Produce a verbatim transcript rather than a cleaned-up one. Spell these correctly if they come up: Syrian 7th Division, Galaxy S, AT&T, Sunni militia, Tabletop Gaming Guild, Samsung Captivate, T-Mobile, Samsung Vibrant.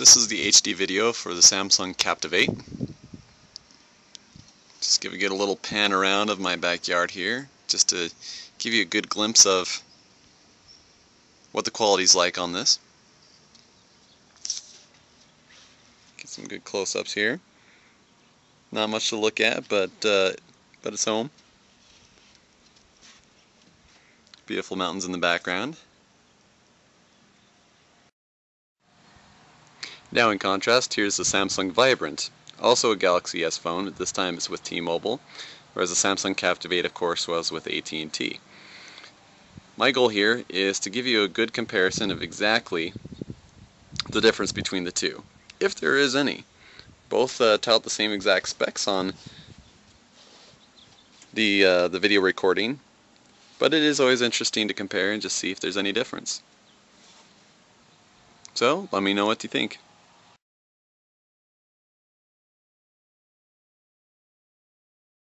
This is the H D video for the Samsung Captivate. Just giving it a little pan around of my backyard here, just to give you a good glimpse of what the quality's like on this. Get some good close-ups here. Not much to look at, but uh, but it's home. Beautiful mountains in the background. Now in contrast, here's the Samsung Vibrant, also a Galaxy S phone. This time it's with T-Mobile, whereas the Samsung Captivate, of course, was with A T and T. My goal here is to give you a good comparison of exactly the difference between the two, if there is any. Both uh, tout the same exact specs on the uh, the video recording, but it is always interesting to compare and just see if there's any difference. So let me know what you think.